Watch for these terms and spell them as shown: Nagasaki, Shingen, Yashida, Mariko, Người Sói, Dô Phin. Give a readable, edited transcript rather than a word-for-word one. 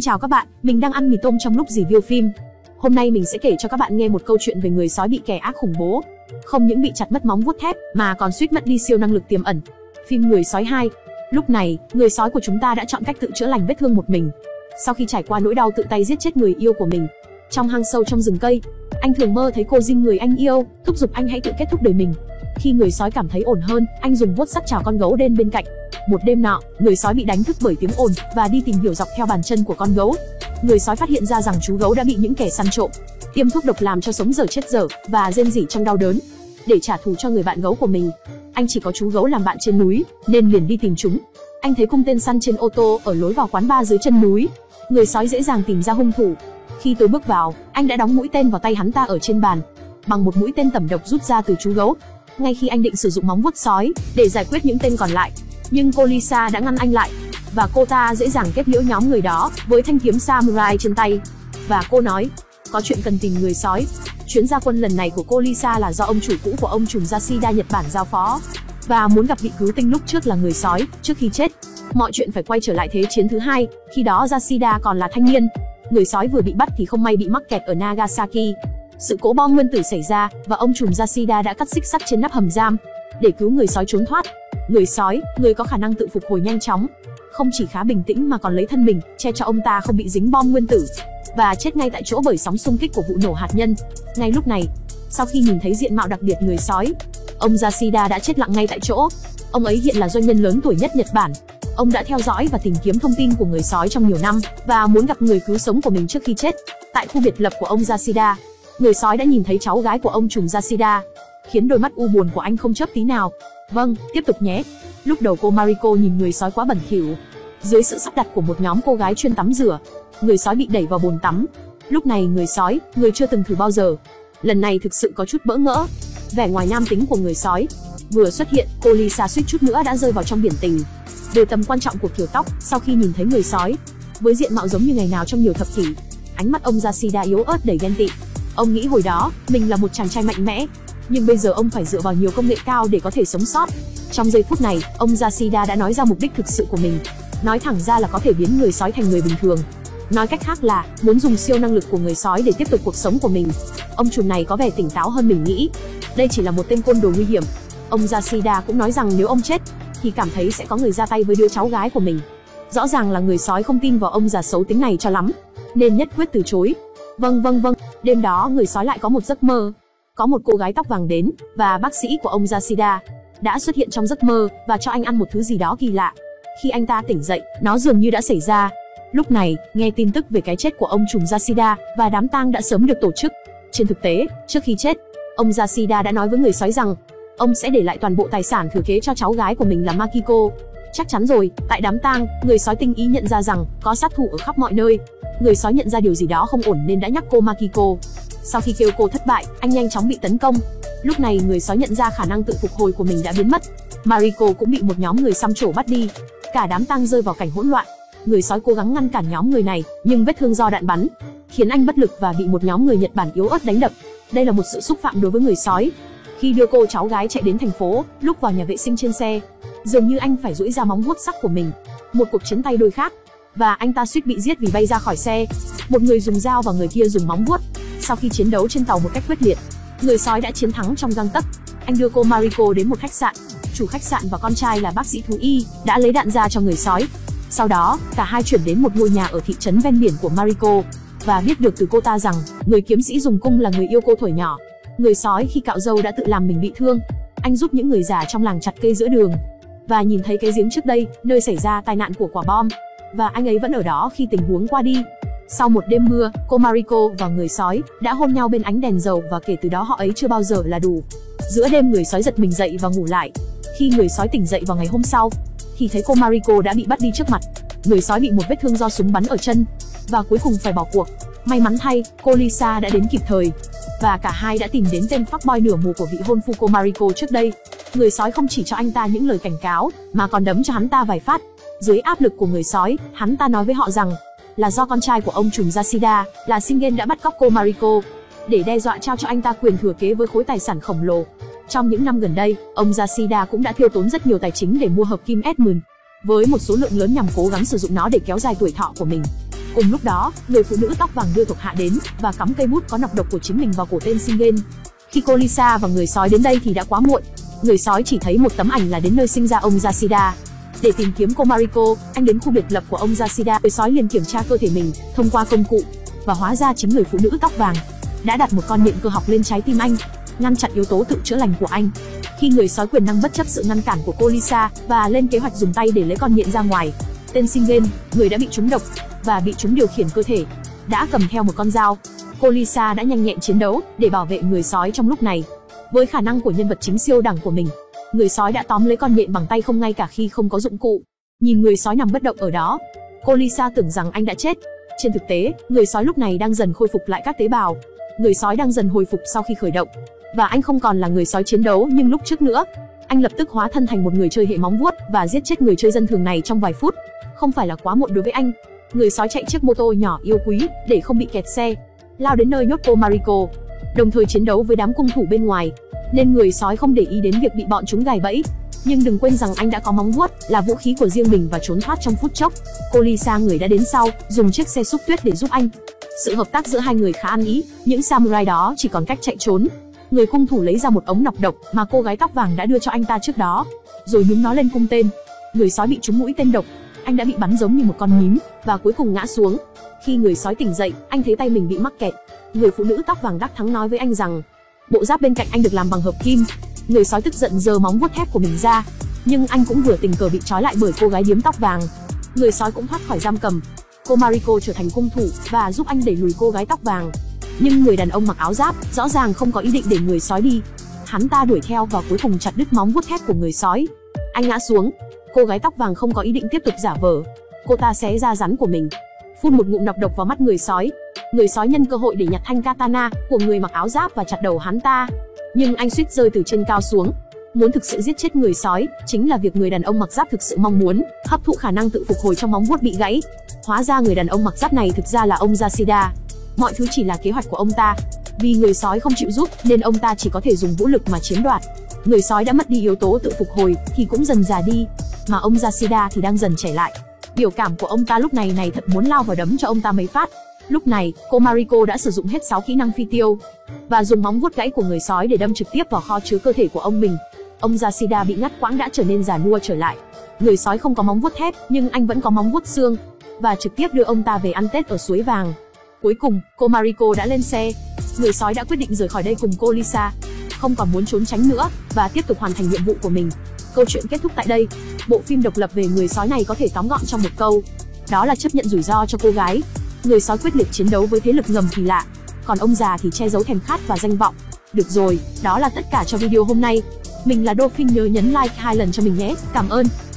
Xin chào các bạn, mình đang ăn mì tôm trong lúc review phim. Hôm nay mình sẽ kể cho các bạn nghe một câu chuyện về người sói bị kẻ ác khủng bố, không những bị chặt mất móng vuốt thép mà còn suýt mất đi siêu năng lực tiềm ẩn. Phim Người Sói 2. Lúc này, người sói của chúng ta đã chọn cách tự chữa lành vết thương một mình. Sau khi trải qua nỗi đau tự tay giết chết người yêu của mình, trong hang sâu trong rừng cây, anh thường mơ thấy cô Jin người anh yêu, thúc giục anh hãy tự kết thúc đời mình. Khi người sói cảm thấy ổn hơn, anh dùng vuốt sắt chào con gấu đen bên cạnh. Một đêm nọ, người sói bị đánh thức bởi tiếng ồn và đi tìm hiểu dọc theo bàn chân của con gấu. Người sói phát hiện ra rằng chú gấu đã bị những kẻ săn trộm, tiêm thuốc độc làm cho sống dở chết dở và rên rỉ trong đau đớn. Để trả thù cho người bạn gấu của mình, anh chỉ có chú gấu làm bạn trên núi nên liền đi tìm chúng. Anh thấy cung tên săn trên ô tô ở lối vào quán bar dưới chân núi. Người sói dễ dàng tìm ra hung thủ. Khi tôi bước vào, anh đã đóng mũi tên vào tay hắn ta ở trên bàn, bằng một mũi tên tẩm độc rút ra từ chú gấu. Ngay khi anh định sử dụng móng vuốt sói để giải quyết những tên còn lại, nhưng cô Lisa đã ngăn anh lại, và cô ta dễ dàng kết liễu nhóm người đó với thanh kiếm samurai trên tay. Và cô nói, có chuyện cần tìm người sói. Chuyến ra quân lần này của cô Lisa là do ông chủ cũ của ông trùm Yashida Nhật Bản giao phó, và muốn gặp vị cứu tinh lúc trước là người sói, trước khi chết. Mọi chuyện phải quay trở lại thế chiến thứ hai, khi đó Yashida còn là thanh niên. Người sói vừa bị bắt thì không may bị mắc kẹt ở Nagasaki. Sự cố bom nguyên tử xảy ra, và ông trùm Yashida đã cắt xích sắt trên nắp hầm giam, để cứu người sói trốn thoát. Người sói, người có khả năng tự phục hồi nhanh chóng, không chỉ khá bình tĩnh mà còn lấy thân mình che cho ông ta không bị dính bom nguyên tử và chết ngay tại chỗ bởi sóng xung kích của vụ nổ hạt nhân. Ngay lúc này, sau khi nhìn thấy diện mạo đặc biệt người sói, ông Yashida đã chết lặng ngay tại chỗ. Ông ấy hiện là doanh nhân lớn tuổi nhất Nhật Bản. Ông đã theo dõi và tìm kiếm thông tin của người sói trong nhiều năm và muốn gặp người cứu sống của mình trước khi chết. Tại khu biệt lập của ông Yashida, người sói đã nhìn thấy cháu gái của ông trùm Yashida, khiến đôi mắt u buồn của anh không chớp tí nào. Vâng, tiếp tục nhé. Lúc đầu cô Mariko nhìn người sói quá bẩn thỉu. Dưới sự sắp đặt của một nhóm cô gái chuyên tắm rửa, người sói bị đẩy vào bồn tắm. Lúc này người sói, người chưa từng thử bao giờ, lần này thực sự có chút bỡ ngỡ. Vẻ ngoài nam tính của người sói vừa xuất hiện, cô Lisa suýt chút nữa đã rơi vào trong biển tình. Về tầm quan trọng của kiểu tóc, sau khi nhìn thấy người sói với diện mạo giống như ngày nào trong nhiều thập kỷ, ánh mắt ông Yashida yếu ớt đầy ghen tị. Ông nghĩ hồi đó mình là một chàng trai mạnh mẽ, nhưng bây giờ ông phải dựa vào nhiều công nghệ cao để có thể sống sót. Trong giây phút này, ông Yashida đã nói ra mục đích thực sự của mình. Nói thẳng ra là có thể biến người sói thành người bình thường. Nói cách khác là, muốn dùng siêu năng lực của người sói để tiếp tục cuộc sống của mình. Ông trùm này có vẻ tỉnh táo hơn mình nghĩ. Đây chỉ là một tên côn đồ nguy hiểm. Ông Yashida cũng nói rằng nếu ông chết, thì cảm thấy sẽ có người ra tay với đứa cháu gái của mình. Rõ ràng là người sói không tin vào ông già xấu tính này cho lắm, nên nhất quyết từ chối. Vâng. Đêm đó người sói lại có một giấc mơ. Có một cô gái tóc vàng đến, và bác sĩ của ông Yashida đã xuất hiện trong giấc mơ và cho anh ăn một thứ gì đó kỳ lạ. Khi anh ta tỉnh dậy, nó dường như đã xảy ra. Lúc này, nghe tin tức về cái chết của ông trùm Yashida và đám tang đã sớm được tổ chức. Trên thực tế, trước khi chết, ông Yashida đã nói với người sói rằng ông sẽ để lại toàn bộ tài sản thừa kế cho cháu gái của mình là Mariko. Chắc chắn rồi, tại đám tang, người sói tinh ý nhận ra rằng có sát thủ ở khắp mọi nơi. Người sói nhận ra điều gì đó không ổn nên đã nhắc cô Mariko. Sau khi kêu cô thất bại, anh nhanh chóng bị tấn công. Lúc này người sói nhận ra khả năng tự phục hồi của mình đã biến mất. Mariko cũng bị một nhóm người xăm trổ bắt đi. Cả đám tang rơi vào cảnh hỗn loạn. Người sói cố gắng ngăn cản nhóm người này, nhưng vết thương do đạn bắn khiến anh bất lực và bị một nhóm người Nhật Bản yếu ớt đánh đập. Đây là một sự xúc phạm đối với người sói. Khi đưa cô cháu gái chạy đến thành phố, lúc vào nhà vệ sinh trên xe, dường như anh phải duỗi ra móng vuốt sắc của mình. Một cuộc chiến tay đôi khác, và anh ta suýt bị giết vì bay ra khỏi xe. Một người dùng dao và người kia dùng móng vuốt. Sau khi chiến đấu trên tàu một cách quyết liệt, người sói đã chiến thắng trong gang tấc. Anh đưa cô Mariko đến một khách sạn. Chủ khách sạn và con trai là bác sĩ thú y đã lấy đạn ra cho người sói. Sau đó, cả hai chuyển đến một ngôi nhà ở thị trấn ven biển của Mariko và biết được từ cô ta rằng người kiếm sĩ dùng cung là người yêu cô thuở nhỏ. Người sói khi cạo râu đã tự làm mình bị thương. Anh giúp những người già trong làng chặt cây giữa đường và nhìn thấy cái giếng trước đây, nơi xảy ra tai nạn của quả bom, và anh ấy vẫn ở đó khi tình huống qua đi. Sau một đêm mưa, cô Mariko và người sói đã hôn nhau bên ánh đèn dầu, và kể từ đó họ ấy chưa bao giờ là đủ. Giữa đêm người sói giật mình dậy và ngủ lại. Khi người sói tỉnh dậy vào ngày hôm sau, thì thấy cô Mariko đã bị bắt đi trước mặt. Người sói bị một vết thương do súng bắn ở chân, và cuối cùng phải bỏ cuộc. May mắn thay, cô Lisa đã đến kịp thời, và cả hai đã tìm đến tên fuckboy nửa mù của vị hôn phu cô Mariko trước đây. Người sói không chỉ cho anh ta những lời cảnh cáo, mà còn đấm cho hắn ta vài phát. Dưới áp lực của người sói, hắn ta nói với họ rằng là do con trai của ông trùm Yashida là Shingen đã bắt cóc cô Mariko để đe dọa trao cho anh ta quyền thừa kế với khối tài sản khổng lồ. Trong những năm gần đây, ông Yashida cũng đã tiêu tốn rất nhiều tài chính để mua hợp kim Edmund với một số lượng lớn nhằm cố gắng sử dụng nó để kéo dài tuổi thọ của mình. Cùng lúc đó, người phụ nữ tóc vàng đưa thuộc hạ đến và cắm cây bút có nọc độc của chính mình vào cổ tên Shingen. Khi cô Lisa và người sói đến đây thì đã quá muộn. Người sói chỉ thấy một tấm ảnh là đến nơi sinh ra ông Yashida. Để tìm kiếm cô Mariko, anh đến khu biệt lập của ông Yashida. Người sói liền kiểm tra cơ thể mình thông qua công cụ, và hóa ra chính người phụ nữ tóc vàng đã đặt một con nhện cơ học lên trái tim anh, ngăn chặn yếu tố tự chữa lành của anh. Khi người sói quyền năng bất chấp sự ngăn cản của cô Lisa và lên kế hoạch dùng tay để lấy con nhện ra ngoài, tên Shingen, người đã bị trúng độc và bị chúng điều khiển cơ thể, đã cầm theo một con dao. Cô Lisa đã nhanh nhẹn chiến đấu để bảo vệ người sói trong lúc này. Với khả năng của nhân vật chính siêu đẳng của mình, người sói đã tóm lấy con nhện bằng tay không ngay cả khi không có dụng cụ. Nhìn người sói nằm bất động ở đó, cô Lisa tưởng rằng anh đã chết. Trên thực tế, người sói lúc này đang dần khôi phục lại các tế bào. Người sói đang dần hồi phục sau khi khởi động, và anh không còn là người sói chiến đấu như lúc trước nữa. Anh lập tức hóa thân thành một người chơi hệ móng vuốt và giết chết người chơi dân thường này trong vài phút. Không phải là quá muộn đối với anh. Người sói chạy chiếc mô tô nhỏ yêu quý để không bị kẹt xe, lao đến nơi nhốt cô Mariko, đồng thời chiến đấu với đám cung thủ bên ngoài, nên người sói không để ý đến việc bị bọn chúng gài bẫy. Nhưng đừng quên rằng anh đã có móng vuốt là vũ khí của riêng mình và trốn thoát trong phút chốc. Cô Lisa, người đã đến sau, dùng chiếc xe xúc tuyết để giúp anh. Sự hợp tác giữa hai người khá ăn ý, những samurai đó chỉ còn cách chạy trốn. Người cung thủ lấy ra một ống nọc độc mà cô gái tóc vàng đã đưa cho anh ta trước đó, rồi nhúng nó lên cung tên. Người sói bị trúng mũi tên độc, anh đã bị bắn giống như một con nhím và cuối cùng ngã xuống. Khi người sói tỉnh dậy, anh thấy tay mình bị mắc kẹt. Người phụ nữ tóc vàng đắc thắng nói với anh rằng bộ giáp bên cạnh anh được làm bằng hợp kim. Người sói tức giận giơ móng vuốt thép của mình ra, nhưng anh cũng vừa tình cờ bị trói lại bởi cô gái điếm tóc vàng. Người sói cũng thoát khỏi giam cầm. Cô Mariko trở thành cung thủ và giúp anh đẩy lùi cô gái tóc vàng. Nhưng người đàn ông mặc áo giáp rõ ràng không có ý định để người sói đi. Hắn ta đuổi theo và cuối cùng chặt đứt móng vuốt thép của người sói. Anh ngã xuống. Cô gái tóc vàng không có ý định tiếp tục giả vờ. Cô ta xé da rắn của mình, phun một ngụm nọc độc vào mắt người sói. Người sói nhân cơ hội để nhặt thanh katana của người mặc áo giáp và chặt đầu hắn ta. Nhưng anh suýt rơi từ trên cao xuống. Muốn thực sự giết chết người sói chính là việc người đàn ông mặc giáp thực sự mong muốn, hấp thụ khả năng tự phục hồi trong móng vuốt bị gãy. Hóa ra người đàn ông mặc giáp này thực ra là ông Yashida. Mọi thứ chỉ là kế hoạch của ông ta. Vì người sói không chịu giúp nên ông ta chỉ có thể dùng vũ lực mà chiếm đoạt. Người sói đã mất đi yếu tố tự phục hồi thì cũng dần già đi, mà ông Yashida thì đang dần trẻ lại. Biểu cảm của ông ta lúc này thật muốn lao vào đấm cho ông ta mấy phát. Lúc này, cô Mariko đã sử dụng hết 6 kỹ năng phi tiêu và dùng móng vuốt gãy của người sói để đâm trực tiếp vào kho chứa cơ thể của ông mình. Ông Yashida bị ngắt quãng đã trở nên già nua trở lại. Người sói không có móng vuốt thép nhưng anh vẫn có móng vuốt xương, và trực tiếp đưa ông ta về ăn Tết ở suối vàng. Cuối cùng, cô Mariko đã lên xe. Người sói đã quyết định rời khỏi đây cùng cô Lisa, không còn muốn trốn tránh nữa và tiếp tục hoàn thành nhiệm vụ của mình. Câu chuyện kết thúc tại đây. Bộ phim độc lập về người sói này có thể tóm gọn trong một câu, đó là chấp nhận rủi ro cho cô gái. Người sói quyết liệt chiến đấu với thế lực ngầm kỳ lạ, còn ông già thì che giấu thèm khát và danh vọng. Được rồi, đó là tất cả cho video hôm nay. Mình là Dô Phin, nhớ nhấn like 2 lần cho mình nhé. Cảm ơn.